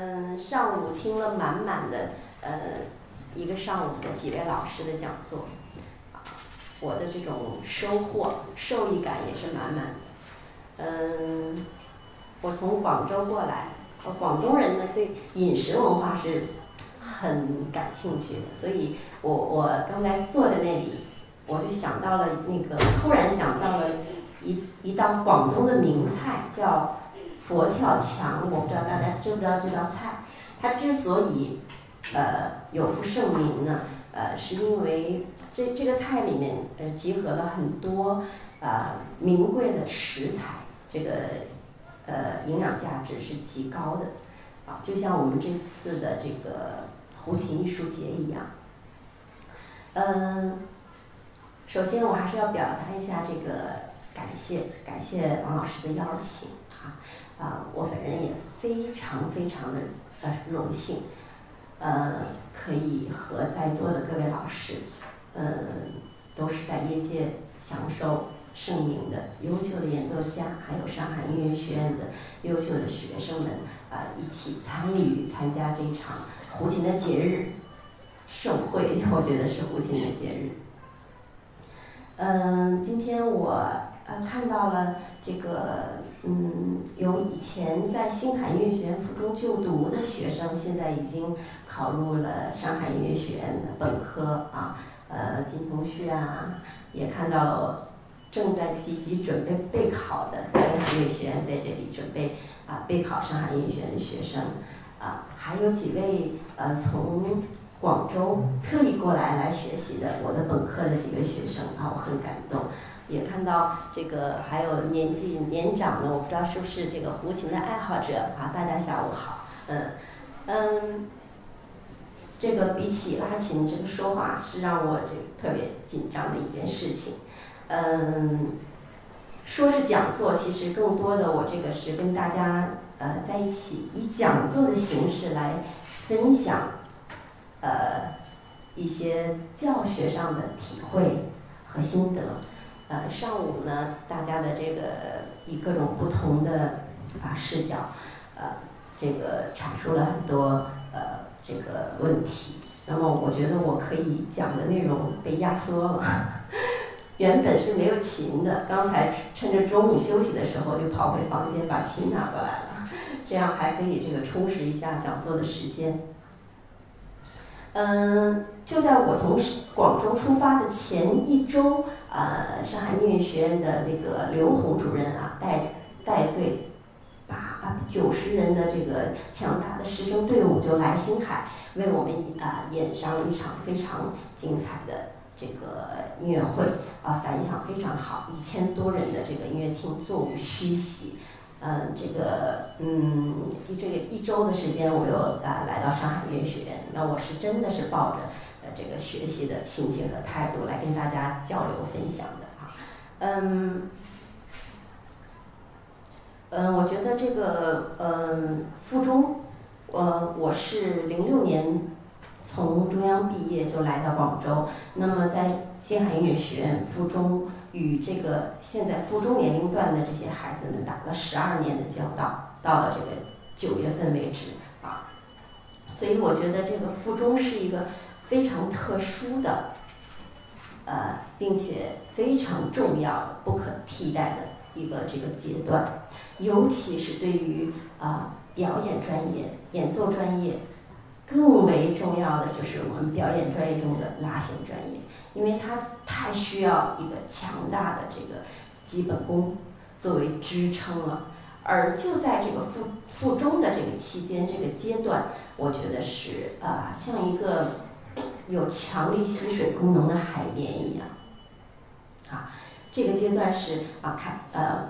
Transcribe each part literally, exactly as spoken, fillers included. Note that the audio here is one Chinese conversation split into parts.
嗯、呃，上午听了满满的呃一个上午的几位老师的讲座，我的这种收获受益感也是满满的。嗯、呃，我从广州过来，我广东人呢对饮食文化是很感兴趣的，所以我我刚才坐在那里，我就想到了那个，突然想到了一一道广东的名菜叫佛跳墙，我不知道大家知不知道这道菜。它之所以呃有负盛名呢，呃是因为这这个菜里面呃集合了很多呃名贵的食材，这个呃营养价值是极高的。啊，就像我们这次的这个胡琴艺术节一样。嗯、呃，首先我还是要表达一下这个感谢，感谢王老师的邀请啊啊、呃，我本人也非常非常的呃荣幸，呃，可以和在座的各位老师，嗯、呃，都是在业界享受盛名的优秀的演奏家，还有上海音乐学院的优秀的学生们啊、呃，一起参与参加这场胡琴的节日盛会，我觉得是胡琴的节日。嗯、呃，今天我呃看到了这个，嗯，有以前在星海音乐学院附中就读的学生，现在已经考入了上海音乐学院的本科啊，呃，金同旭啊，也看到了。正在积极准备备考的上海音乐学院在这里准备啊、呃、备考上海音乐学院的学生啊、呃，还有几位呃从广州特意过来来学习的我的本科的几位学生啊，我很感动，也看到这个还有年纪年长的，我不知道是不是这个胡琴的爱好者啊，大家下午好，嗯嗯，这个比起拉琴这个说话是让我这特别紧张的一件事情。嗯，说是讲座，其实更多的我这个是跟大家呃在一起以讲座的形式来分享呃一些教学上的体会和心得。呃，上午呢，大家的这个以各种不同的啊视角，呃，这个阐述了很多呃这个问题。那么我觉得我可以讲的内容被压缩了。原本是没有琴的，刚才趁着中午休息的时候就跑回房间把琴拿过来了，这样还可以这个充实一下讲座的时间。嗯，就在我从广州出发的前一周，呃，上海音乐学院的那个刘红主任啊，带带队把九十人的这个强大的师生队伍就来星海，为我们啊、呃、演上了一场非常精彩的这个音乐会啊，反响非常好，一千多人的这个音乐厅座无虚席。嗯，这个嗯，这个一周的时间，我又啊来到上海音乐学院，那我是真的是抱着呃这个学习的心情和态度来跟大家交流分享的啊。嗯，嗯，我觉得这个嗯附中，我、呃、我是零六年。从中央毕业就来到广州，那么在星海音乐学院附中与这个现在附中年龄段的这些孩子们打了十二年的交道，到了这个九月份为止啊，所以我觉得这个附中是一个非常特殊的，呃，并且非常重要的、不可替代的一个这个阶段，尤其是对于啊、呃、表演专业、演奏专业。更为重要的就是我们表演专业中的拉弦专业，因为它太需要一个强大的这个基本功作为支撑了。而就在这个附附中的这个期间，这个阶段，我觉得是啊、呃，像一个有强力吸水功能的海绵一样，啊，这个阶段是啊开呃，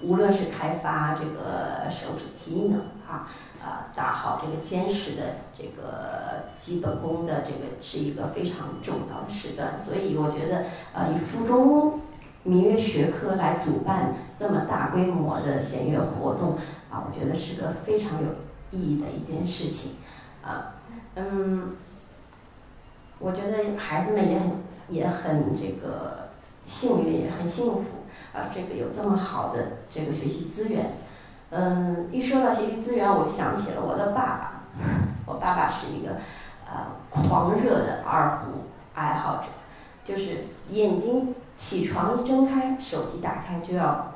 无论是开发这个手指机能啊。呃，打好这个坚实的这个基本功的这个是一个非常重要的时段，所以我觉得，呃，以附中民乐学科来主办这么大规模的弦乐活动啊，我觉得是个非常有意义的一件事情啊。嗯，我觉得孩子们也很也很这个幸运，也很幸福啊，这个有这么好的这个学习资源。嗯，一说到协力资源，我想起了我的爸爸。我爸爸是一个呃狂热的二胡爱好者，就是眼睛起床一睁开，手机打开就要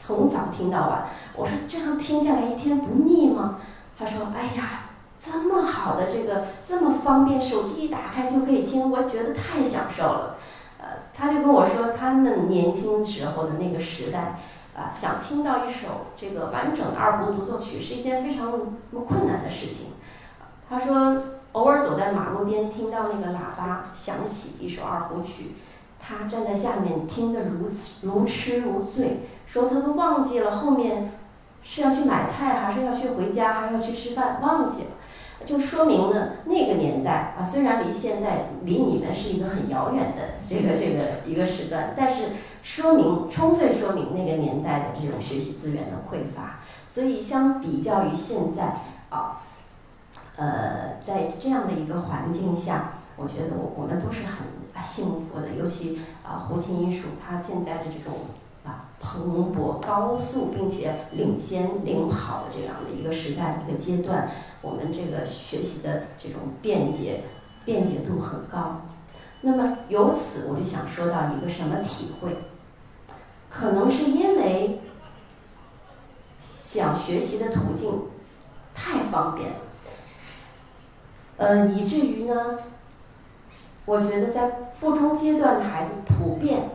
从早听到晚。我说这样听下来一天不腻吗？他说：“哎呀，这么好的这个这么方便，手机一打开就可以听，我觉得太享受了。”呃，他就跟我说，他们年轻时候的那个时代。啊，想听到一首这个完整的二胡独奏曲是一件非常困难的事情。他说，偶尔走在马路边，听到那个喇叭响起一首二胡曲，他站在下面听得如如痴如醉，说他都忘记了后面是要去买菜，还是要去回家，还要去吃饭，忘记了。就说明呢，那个年代啊，虽然离现在离你们是一个很遥远的这个这个一个时段，但是说明充分说明那个年代的这种学习资源的匮乏。所以相比较于现在啊，呃，在这样的一个环境下，我觉得我我们都是很幸福的。尤其啊，胡琴艺术它现在的这种啊蓬勃、高速，并且领先领跑的这样的一个时代一个阶段。我们这个学习的这种便捷、便捷度很高，那么由此我就想说到一个什么体会？可能是因为想学习的途径太方便了，呃，以至于呢，我觉得在附中阶段的孩子普遍，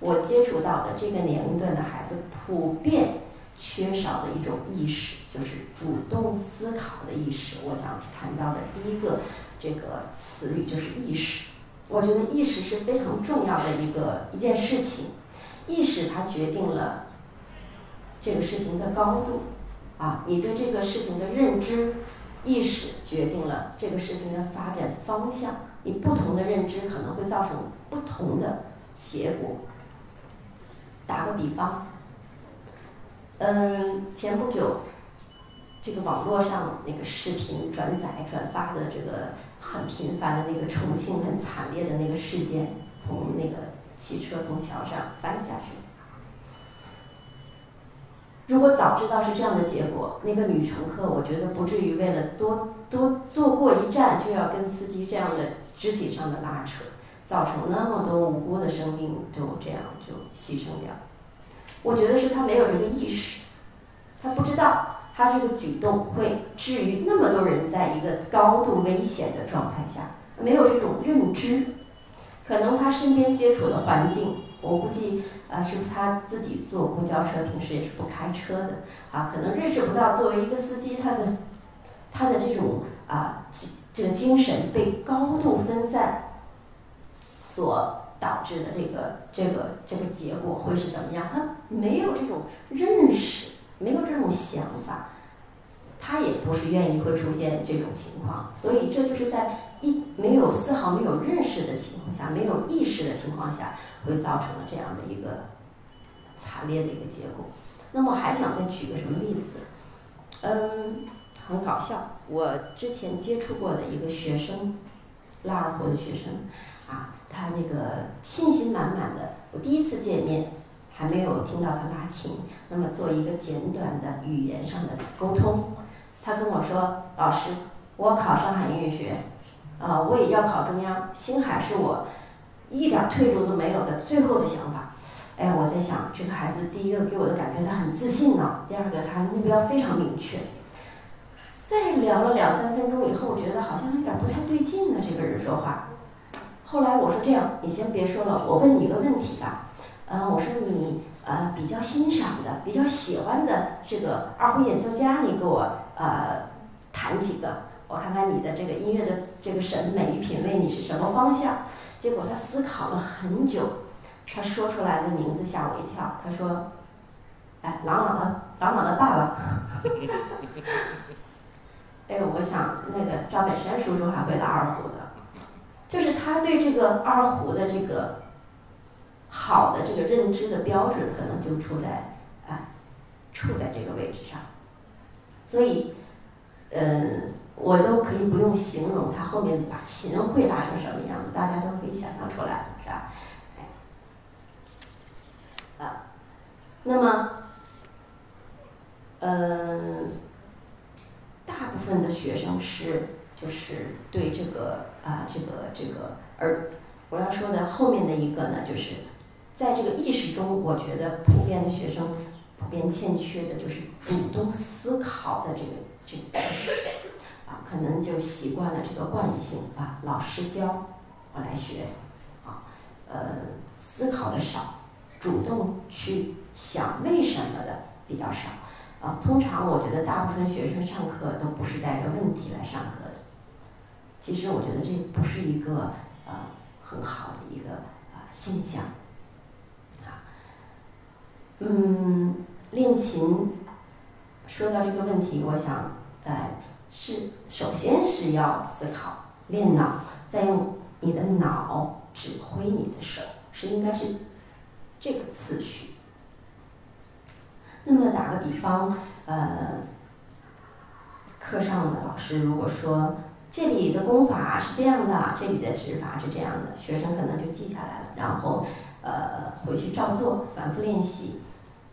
我接触到的这个年龄段的孩子普遍。缺少的一种意识，就是主动思考的意识。我想谈到的第一个这个词语就是意识。我觉得意识是非常重要的一个一件事情，意识它决定了这个事情的高度啊，你对这个事情的认知，意识决定了这个事情的发展方向。你不同的认知可能会造成不同的结果。打个比方。嗯，前不久，这个网络上那个视频转载转发的这个很频繁的那个重庆很惨烈的那个事件，从那个汽车从桥上翻下去。如果早知道是这样的结果，那个女乘客我觉得不至于为了多多坐过一站就要跟司机这样的肢体上的拉扯，造成那么多无辜的生命都这样就牺牲掉。我觉得是他没有这个意识，他不知道他这个举动会置于那么多人在一个高度危险的状态下，没有这种认知。可能他身边接触的环境，我估计啊，是不是他自己坐公交车，平时也是不开车的啊，可能认识不到作为一个司机他的他的这种啊这个精神被高度分散所导致的这个这个这个结果会是怎么样？他没有这种认识，没有这种想法，他也不是愿意会出现这种情况。所以这就是在一没有丝毫没有认识的情况下，没有意识的情况下，会造成了这样的一个惨烈的一个结果。那么我还想再举个什么例子？嗯，很搞笑。我之前接触过的一个学生，拉二胡的学生。啊，他那个信心满满的。我第一次见面，还没有听到他拉琴，那么做一个简短的语言上的沟通。他跟我说：“老师，我考上海音乐学，啊、呃，我也要考中央。星海是我一点退路都没有的最后的想法。”哎，我在想，这个孩子第一个给我的感觉他很自信呢、哦，第二个他目标非常明确。再聊了两三分钟以后，我觉得好像有点不太对劲呢，这个人说话。后来我说这样，你先别说了，我问你一个问题吧。呃，我说你呃比较欣赏的、比较喜欢的这个二胡演奏家，你给我呃谈几个，我看看你的这个音乐的这个审美与品味你是什么方向。结果他思考了很久，他说出来的名字吓我一跳，他说：“哎，郎朗的郎朗的爸爸。”哎，我想那个赵本山叔叔还会拉二胡呢。就是他对这个二胡的这个好的这个认知的标准，可能就处在啊处在这个位置上，所以，嗯，我都可以不用形容他后面把琴会拉成什么样子，大家都可以想象出来，是吧？哎，啊，那么嗯，大部分的学生是就是对这个啊这个这个，而我要说的后面的一个呢，就是在这个意识中，我觉得普遍的学生普遍欠缺的就是主动思考的这个这个啊，可能就习惯了这个惯性啊，老师教我来学啊，呃，思考的少，主动去想为什么的比较少。啊，通常我觉得大部分学生上课都不是带着问题来上课的。其实我觉得这不是一个呃很好的一个啊、呃、现象。啊，嗯，练琴说到这个问题，我想哎、呃、是首先是要思考，练脑，再用你的脑指挥你的手，是应该是这个次序。那么打个比方，呃，课上的老师如果说这里的功法是这样的，这里的指法是这样的，学生可能就记下来了，然后呃回去照做，反复练习。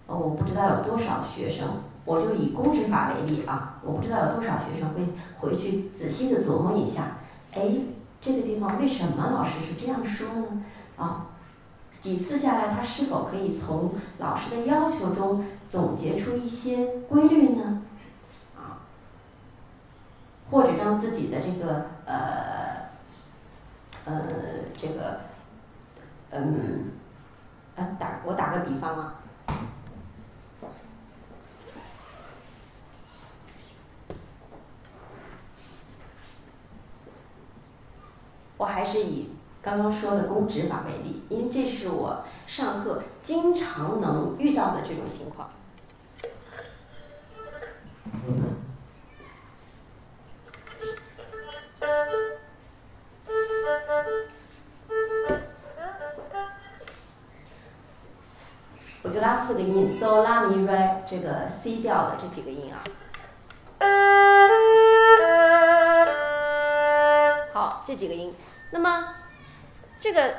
呃，我不知道有多少学生，我就以公指法为例啊，我不知道有多少学生会回去仔细的琢磨一下，哎，这个地方为什么老师是这样说呢？啊。几次下来，他是否可以从老师的要求中总结出一些规律呢？啊，或者让自己的这个呃呃这个嗯啊打我打个比方啊，我还是以。刚刚说的公指法为例，因为这是我上课经常能遇到的这种情况。我就拉四个音 ：so、拉、mi、re， 这个 C 调的这几个音啊。好，这几个音。那么。这个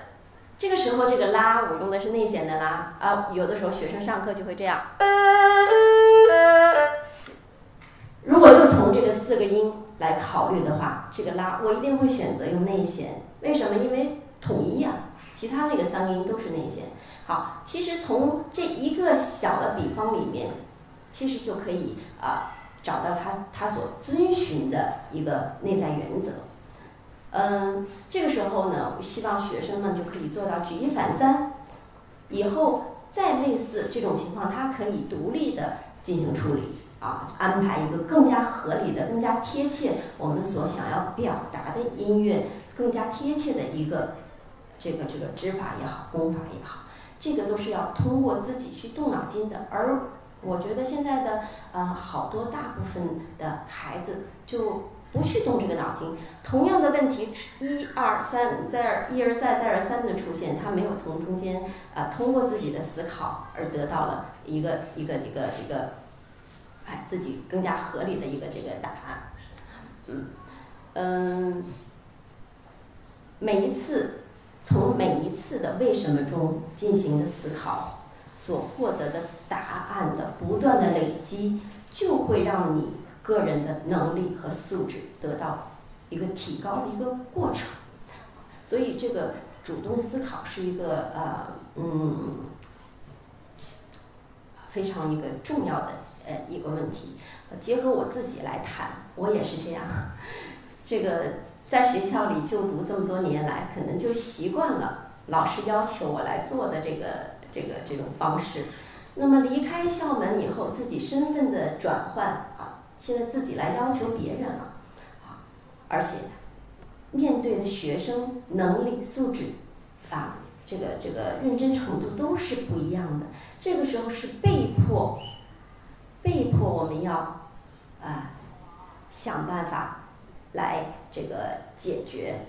这个时候，这个拉我用的是内弦的拉啊，有的时候学生上课就会这样。如果就从这个四个音来考虑的话，这个拉我一定会选择用内弦，为什么？因为统一啊，其他那个三个音都是内弦。好，其实从这一个小的比方里面，其实就可以啊、呃、找到他他所遵循的一个内在原则。嗯，这个时候呢，我希望学生们就可以做到举一反三，以后再类似这种情况，他可以独立的进行处理啊，安排一个更加合理的、更加贴切我们所想要表达的音乐，更加贴切的一个这个这个指法也好，功法也好，这个都是要通过自己去动脑筋的。而我觉得现在的呃，好多大部分的孩子就。不去动这个脑筋，同样的问题一二三再而一而再再而三的出现，他没有从中间啊、呃、通过自己的思考而得到了一个一个一个一个，哎，自己更加合理的一个这个答案。嗯嗯，每一次从每一次的为什么中进行的思考，所获得的答案的不断的累积，就会让你。个人的能力和素质得到一个提高的一个过程，所以这个主动思考是一个呃嗯非常一个重要的呃一个问题。结合我自己来谈，我也是这样。这个在学校里就读这么多年来，可能就习惯了老师要求我来做的这个这个这种方式。那么离开校门以后，自己身份的转换啊。现在自己来要求别人了，啊，而且面对的学生能力素质啊，这个这个认真程度都是不一样的。这个时候是被迫，被迫我们要啊想办法来这个解决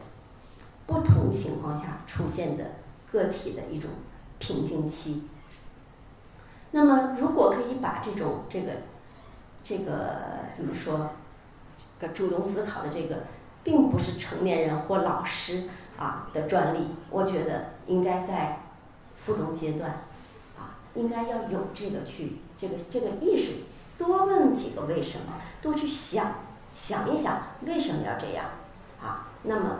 不同情况下出现的个体的一种瓶颈期。那么，如果可以把这种这个。这个怎么说？这个主动思考的这个，并不是成年人或老师啊的专利。我觉得应该在附中阶段，啊，应该要有这个去这个这个意识多问几个为什么，多去想想一想为什么要这样啊。那么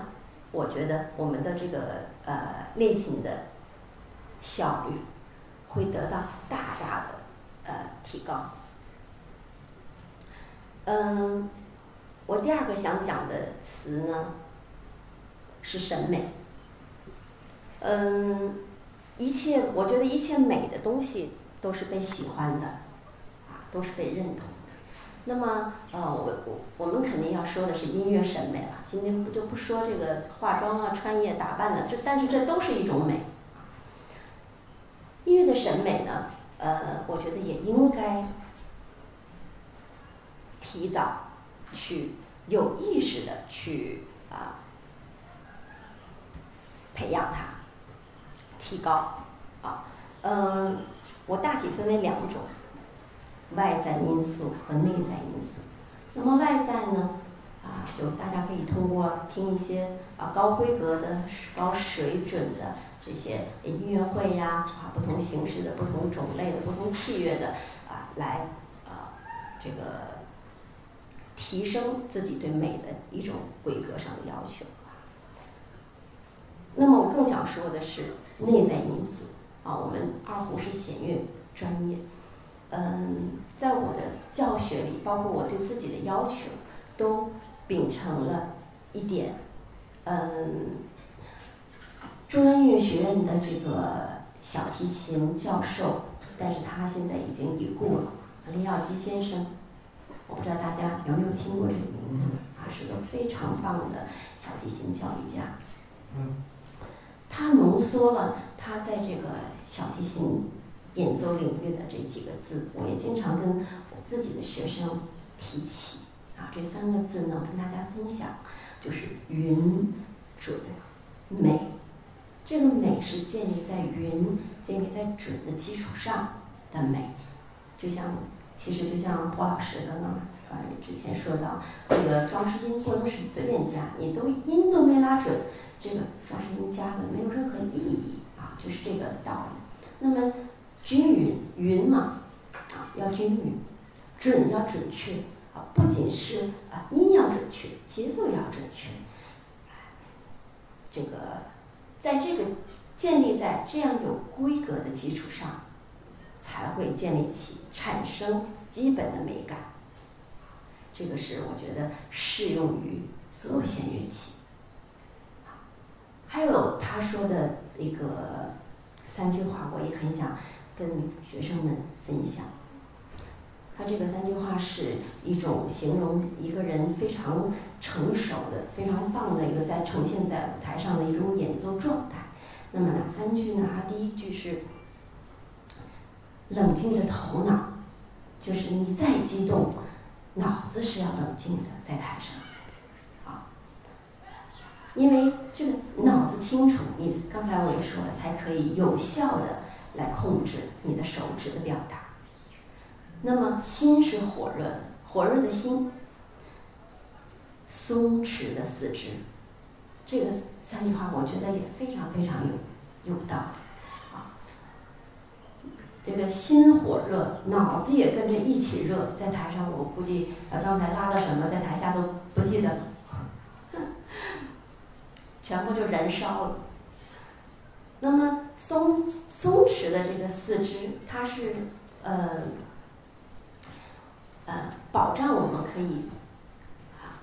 我觉得我们的这个呃练琴的效率会得到大大的呃提高。嗯，我第二个想讲的词呢是审美。嗯，一切我觉得一切美的东西都是被喜欢的，啊，都是被认同的。那么呃，我我我们肯定要说的是音乐审美了。今天不就不说这个化妆啊、穿衣打扮了，这但是这都是一种美。音乐的审美呢，呃，我觉得也应该提早去有意识的去啊培养它，提高啊。呃，我大体分为两种，外在因素和内在因素。那么外在呢，啊，就大家可以通过听一些啊高规格的、高水准的这些音乐会呀，啊，不同形式的、不同种类的、不同器乐的啊，来啊这个提升自己对美的一种规格上的要求。那么我更想说的是内在因素啊，我们二胡是弦乐专业，嗯，在我的教学里，包括我对自己的要求，都秉承了一点，嗯，中央音乐学院的这个小提琴教授，但是他现在已经已故了，林耀基先生，我不知道大家有没有听过这个名字啊，是个非常棒的小提琴教育家，嗯。他浓缩了他在这个小提琴演奏领域的这几个字，我也经常跟我自己的学生提起啊，这三个字呢，跟大家分享，就是匀、准、美。这个美是建立在匀、建立在准的基础上的美，就像其实就像波老师刚刚呃之前说到，这个装饰音不能是随便加，你都音都没拉准。这个装饰音加的没有任何意义啊，就是这个道理。那么均匀，匀嘛，啊，要均匀；准要准确啊，不仅是啊音要准确，节奏也要准确。这个在这个建立在这样有规格的基础上，才会建立起产生基本的美感。这个是我觉得适用于所有弦乐器。还有他说的一个三句话，我也很想跟学生们分享。他这个三句话是一种形容一个人非常成熟的、非常棒的一个在呈现在舞台上的一种演奏状态。那么哪三句呢？第一句是冷静的头脑，就是你再激动，脑子是要冷静的，在台上。因为这个脑子清楚，你刚才我也说了，才可以有效的来控制你的手指的表达。那么心是火热的，火热的心，松弛的四肢，这个三句话我觉得也非常非常有有道理啊。这个心火热，脑子也跟着一起热，在台上我估计呃刚才拉了什么，在台下都不记得了。全部就燃烧了。那么松松弛的这个四肢，它是呃呃保障我们可以啊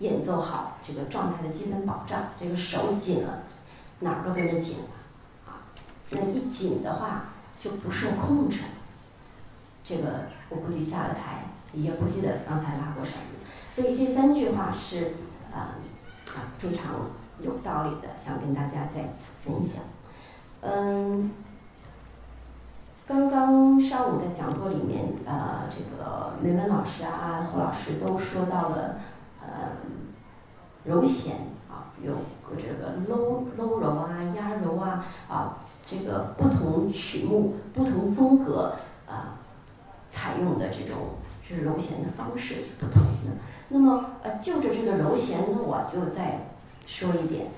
演奏好这个状态的基本保障。这个手紧了，哪儿都跟着紧了啊。那一紧的话就不受控制了。这个我估计下了台也不记得刚才拉过什么。所以这三句话是。啊、嗯、啊，非常有道理的，想跟大家再次分享。嗯，刚刚上午的讲座里面，呃，这个梅文老师啊、胡老师都说到了，呃，揉弦啊，有这个搂搂揉啊、压揉啊啊，这个不同曲目、不同风格啊，采用的这种是揉弦的方式是不同的。那么，呃，就着这个揉弦呢，我就再说一点。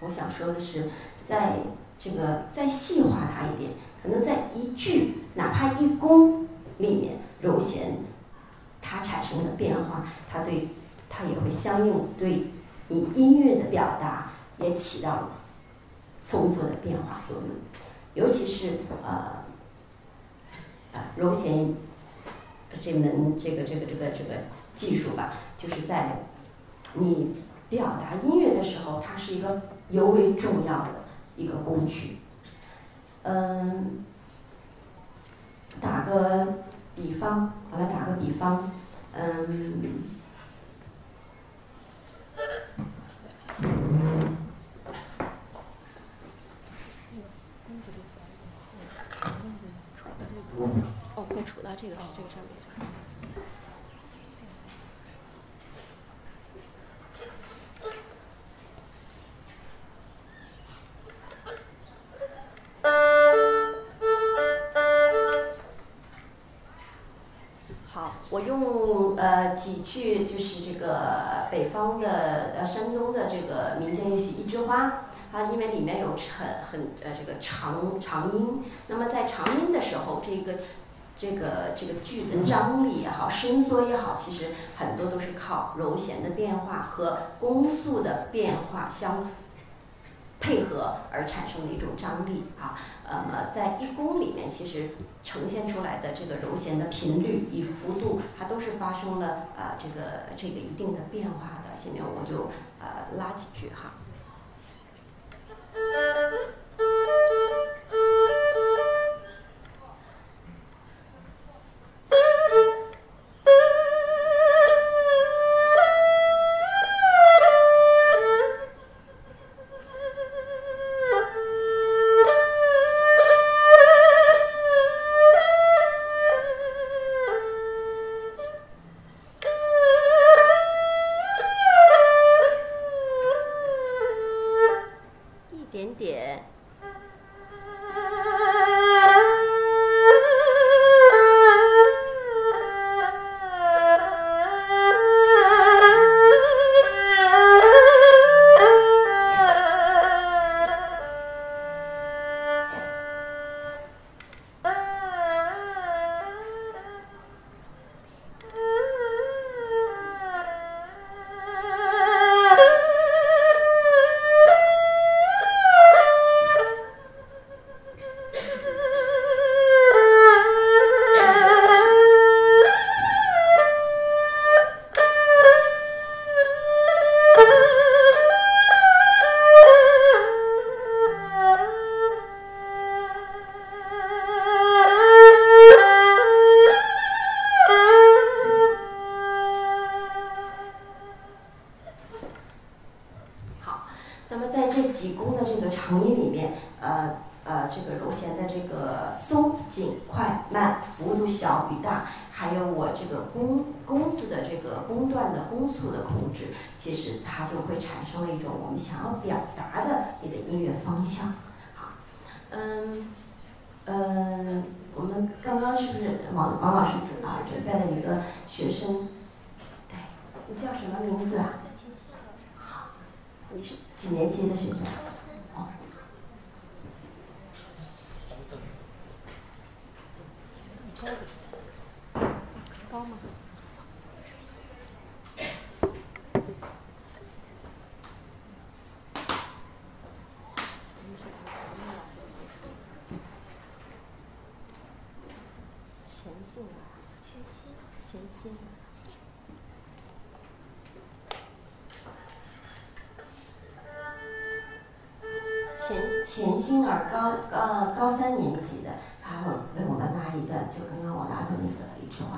我我想说的是，在这个再细化它一点，可能在一句哪怕一宫里面，柔弦它产生的变化，它对它也会相应对你音乐的表达也起到了丰富的变化作用。尤其是呃啊柔弦这门这个这个这个这个技术吧，就是在你表达音乐的时候，它是一个尤为重要的一个工具。嗯，打个比方，我来打个比方，嗯，哦，会杵到这个这个上面。我用呃几句就是这个北方的呃山东的这个民间乐曲《一枝花》，它因为里面有很很呃这个长长音，那么在长音的时候，这个这个这个句的张力也好，伸缩也好，其实很多都是靠柔弦的变化和弓速的变化相配合而产生的一种张力啊。那么在一宫里面，其实呈现出来的这个柔弦的频率与幅度，它都是发生了啊、呃、这个这个一定的变化的。下面我就呃拉几句哈。想要表达的你的音乐方向，好，嗯，呃，我们刚刚是不是王王老师啊准备了一个学生？对，你叫什么名字啊？好，你是几年级的学生？哦，高吗？潜心儿高呃高三年级的，他会为我们拉一段，就刚刚我拉的那个《一枝花》。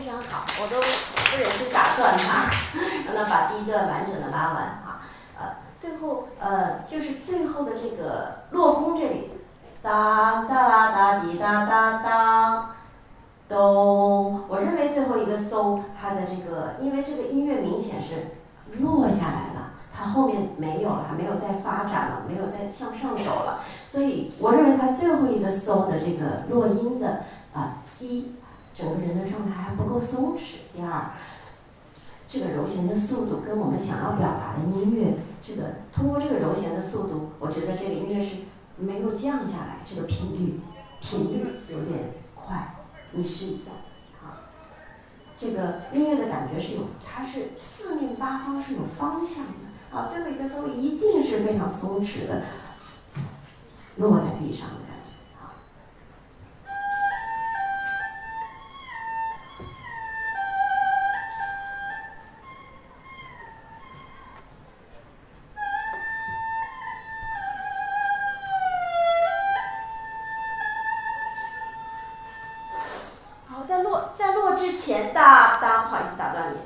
非常好，我都不忍心打断他，让他把第一段完整的拉完啊。呃，最后呃就是最后的这个落空这里，哒哒啦哒滴哒哒哒。 都，我认为最后一个 so 它的这个，因为这个音乐明显是落下来了，它后面没有了，没有再发展了，没有再向上走了，所以我认为它最后一个 so 的这个落音的啊、呃，一，整个人的状态还不够松弛；第二，这个揉弦的速度跟我们想要表达的音乐，这个通过这个揉弦的速度，我觉得这个音乐是没有降下来，这个频率频率有点快。 你试一下，啊，这个音乐的感觉是有，它是四面八方是有方向的，啊，最后一个 so 一定是非常松弛的，落在地上的感觉，啊。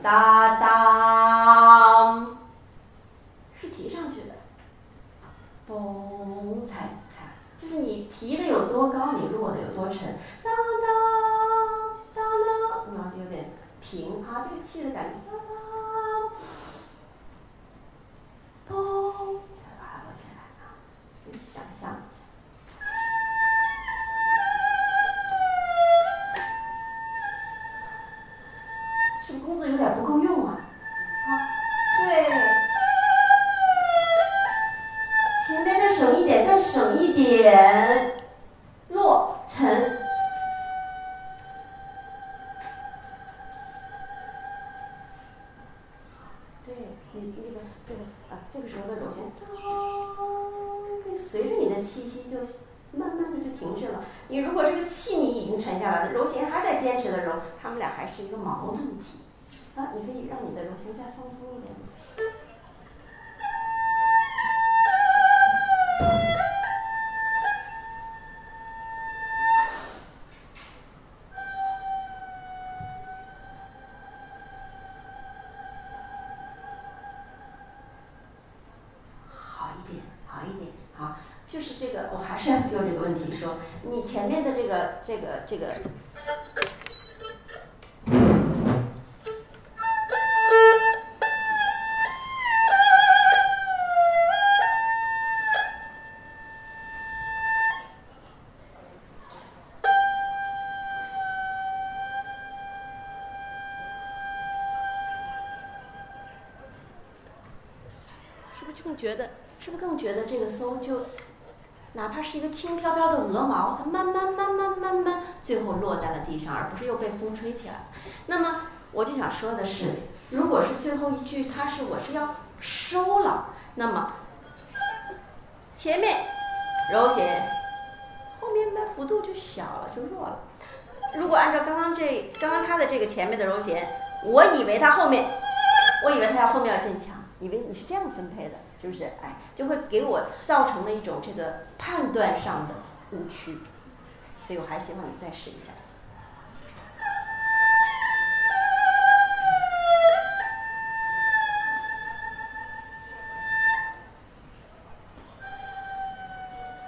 哒哒，是提上去的，嘣，踩踩，就是你提的有多高，你落的有多沉。哒哒哒哒，脑子有点平啊，这个气的感觉。哒哒，嘣，再把它落下来啊，你想象一下。 工作有点不够用啊，啊，对，前面再省一点，再省一点，落沉，对你那个这个啊，这个时候的揉弦，它随着你的气息就慢慢的就停滞了。你如果这个气你已经沉下来了，揉弦还在坚持的揉，他们俩还是一个矛盾体。 啊，你可以让你的柔弦再放松一点吗？好一点，好一点，好，就是这个，我还是要就这个问题说，你前面的这个，这个，这个。 觉得是不是更觉得这个 so 就，哪怕是一个轻飘飘的鹅毛，它慢慢慢慢慢慢，最后落在了地上，而不是又被风吹起来。那么我就想说的是，如果是最后一句，它是我是要收了，那么前面揉弦，后面的幅度就小了，就弱了。如果按照刚刚这刚刚它的这个前面的揉弦，我以为它后面，我以为它要后面要渐强，以为你是这样分配的。 是不是？哎，就会给我造成了一种这个判断上的误区，所以我还希望你再试一下。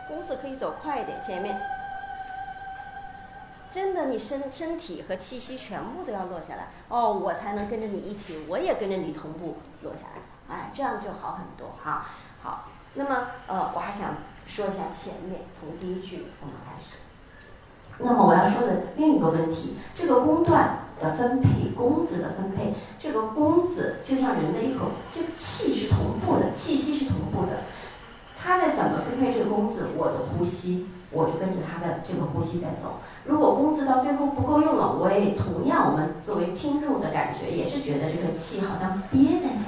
弓子可以走快一点，前面真的你身身体和气息全部都要落下来哦，我才能跟着你一起，我也跟着你同步落下来。 哎，这样就好很多哈。好，那么呃，我还想说一下前面，从第一句我们开始。那么我要说的另一个问题，这个弓段的分配，弓子的分配，这个弓子就像人的一口，这个气是同步的，气息是同步的。他在怎么分配这个弓子，我的呼吸，我就跟着他的这个呼吸在走。如果弓子到最后不够用了，我也同样，我们作为听众的感觉也是觉得这个气好像憋在那里。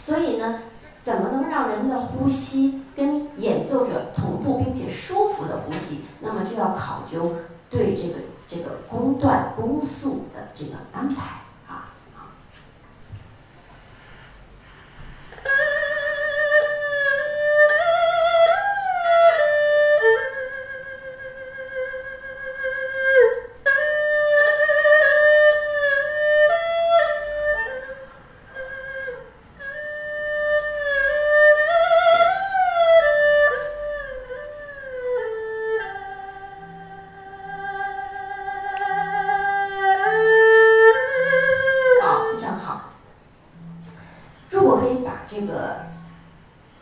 所以呢，怎么能让人的呼吸跟演奏者同步并且舒服的呼吸？那么就要考究对这个这个弓段弓速的这个安排啊。好，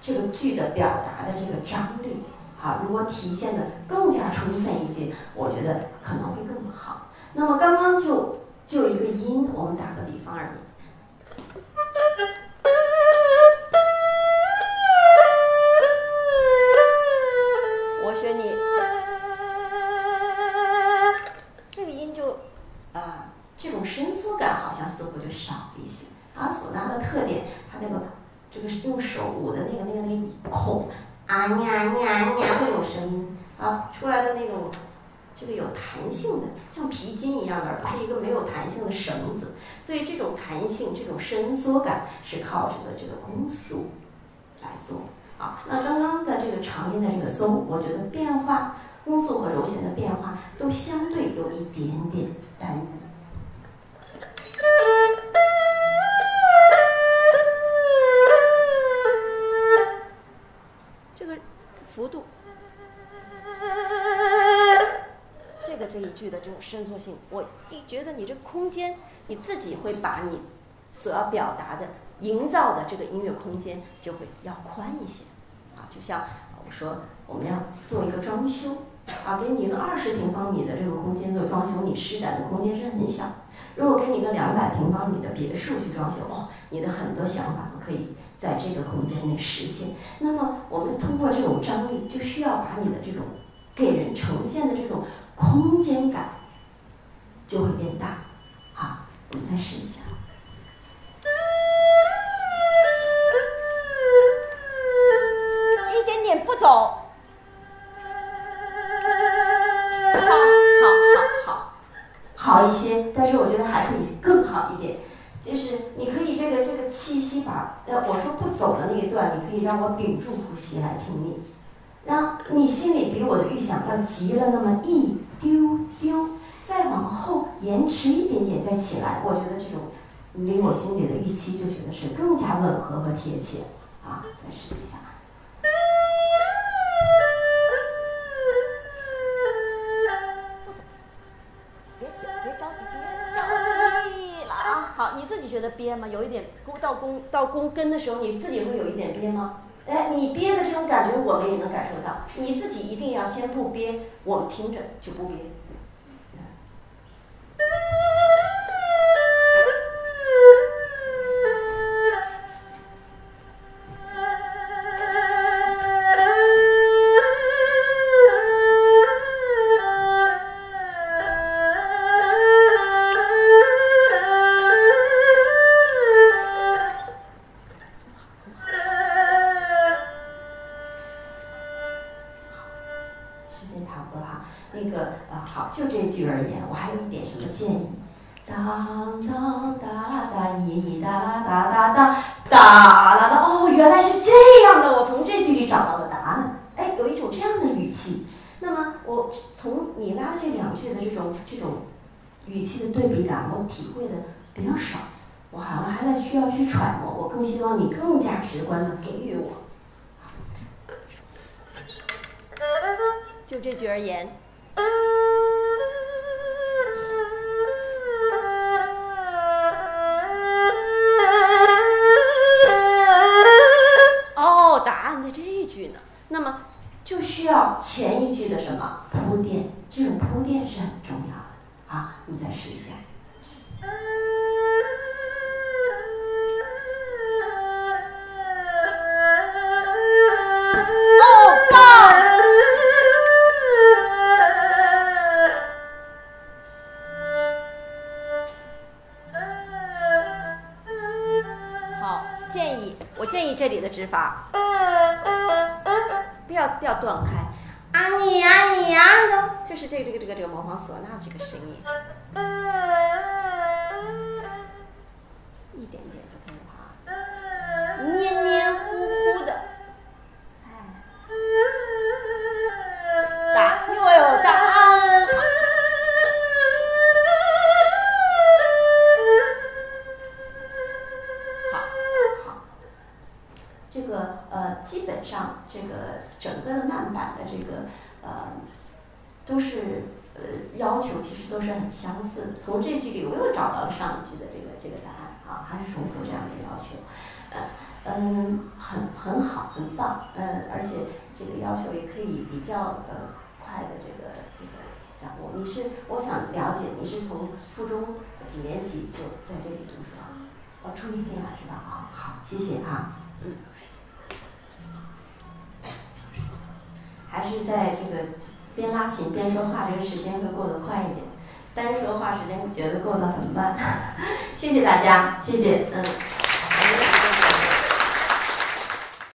这个剧的表达的这个张力，好，如果体现的更加充分一些，我觉得可能会更好。那么刚刚就就一个音，我们打个比方而已。 我学你，这个音就，啊，这种伸缩感好像似乎就少了一些。啊，唢呐的特点，它那个这个用手捂的那个那个那个孔，啊呀呀呀这种声音啊出来的那种，这个有弹性的，像皮筋一样的，而不是一个没有弹性的绳子。所以这种弹性，这种伸缩感是靠这个这个弓速来做。 啊，那刚刚的这个长音的这个搜，我觉得变化弓速和揉弦的变化都相对有一点点单一。这个幅度，这个这一句的这种伸缩性，我一觉得你这个空间，你自己会把你所要表达的。 营造的这个音乐空间就会要宽一些，啊，就像我说我们要做一个装修，啊，给你一个二十平方米的这个空间做装修，你施展的空间是很小。如果给你个两百平方米的别墅去装修，哦，你的很多想法都可以在这个空间内实现。那么我们通过这种张力，就需要把你的这种给人呈现的这种空间感就会变大。好，我们再试一下。 不走，好，好，好，好一些，但是我觉得还可以更好一点。就是你可以这个这个气息把，呃，我说不走的那一段，你可以让我屏住呼吸来听你，让你心里比我的预想要急了那么一丢丢，再往后延迟一点点再起来，我觉得这种离我心里的预期就觉得是更加吻合和贴切啊。再试一下。 好，你自己觉得憋吗？有一点到弓到弓根的时候，你自己会有一点憋吗？哎，你憋的这种感觉，我们也能感受到。你自己一定要先不憋，我们听着就不憋。体会的比较少，我好像还在需要去揣摩。我更希望你更加直观的给予我。就这句而言，哦，答案在这一句呢。那么就需要前一句的什么铺垫？这种铺垫是很重要的啊！你再试一下。 这里的指法，不要不要断开，啊你呀你呀的，就是这个这个这个这个模仿唢呐的这个声音，一点点就可以了啊，黏黏糊糊的，哎，答又有答案，好，好。 这个呃，基本上这个整个的慢板的这个呃，都是呃要求其实都是很相似的。从这句里我又找到了上一句的这个这个答案啊，还是重复这样的要求。呃，嗯，很很好，很棒，嗯，而且这个要求也可以比较呃快的这个这个掌握。你是，我想了解你是从附中几年级就在这里读书啊？哦，初一进来是吧？啊、哦，好，谢谢啊，嗯，还是在这个边拉琴边说话，这个时间会过得快一点。单说话时间觉得过得很慢，谢谢大家，谢谢，嗯。